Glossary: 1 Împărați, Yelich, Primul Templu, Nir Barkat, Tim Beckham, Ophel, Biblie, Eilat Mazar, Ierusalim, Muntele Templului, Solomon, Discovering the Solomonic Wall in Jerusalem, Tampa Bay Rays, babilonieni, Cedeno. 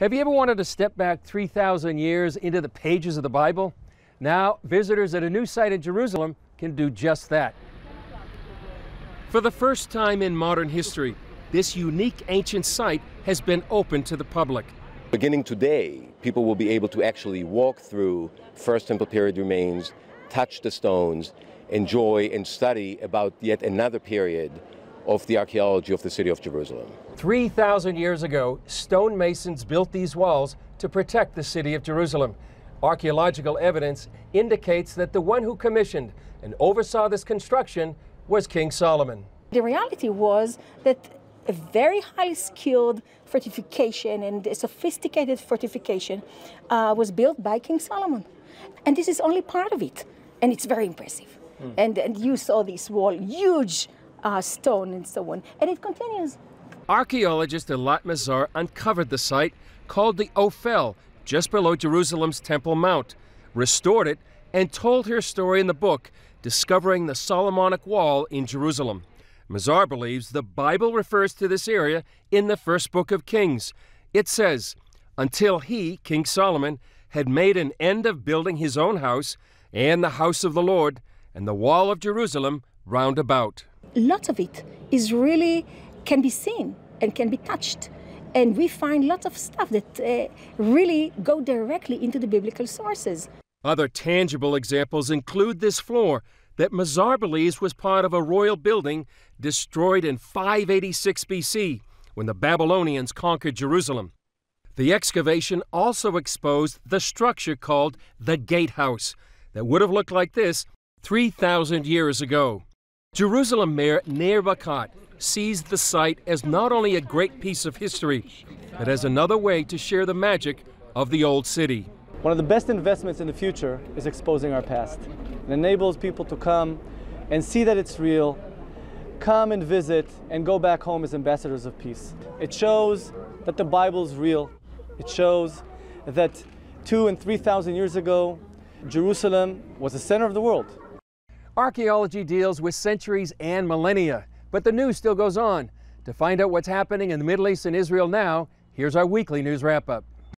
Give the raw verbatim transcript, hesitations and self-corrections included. Have you ever wanted to step back three thousand years into the pages of the Bible? Now, visitors at a new site in Jerusalem can do just that. For the first time in modern history, this unique ancient site has been open to the public. Beginning today, people will be able to actually walk through First Temple period remains, touch the stones, enjoy and study about yet another period of the archaeology of the city of Jerusalem. three thousand years ago, stonemasons built these walls to protect the city of Jerusalem. Archaeological evidence indicates that the one who commissioned and oversaw this construction was King Solomon. The reality was that a very highly skilled fortification and a sophisticated fortification uh, was built by King Solomon. And this is only part of it, and it's very impressive. Mm. And, and you saw this wall, huge uh, stone and so on, and it continues. Archaeologist Eilat Mazar uncovered the site called the Ophel, just below Jerusalem's Temple Mount, restored it, and told her story in the book, Discovering the Solomonic Wall in Jerusalem. Mazar believes the Bible refers to this area in the first book of Kings. It says, until he, King Solomon, had made an end of building his own house and the house of the Lord and the wall of Jerusalem round about. Lots of it is really can be seen and can be touched. And we find lots of stuff that uh, really go directly into the biblical sources. Other tangible examples include this floor that Mazar believes was part of a royal building destroyed in five eighty-six B C when the Babylonians conquered Jerusalem. The excavation also exposed the structure called the Gatehouse that would have looked like this three thousand years ago. Jerusalem Mayor Nir Barkat sees the site as not only a great piece of history, but as another way to share the magic of the old city. One of the best investments in the future is exposing our past. It enables people to come and see that it's real, come and visit, and go back home as ambassadors of peace. It shows that the Bible's real. It shows that two and three thousand years ago, Jerusalem was the center of the world. Archaeology deals with centuries and millennia, but the news still goes on. To find out what's happening in the Middle East and Israel now, here's our weekly news wrap-up.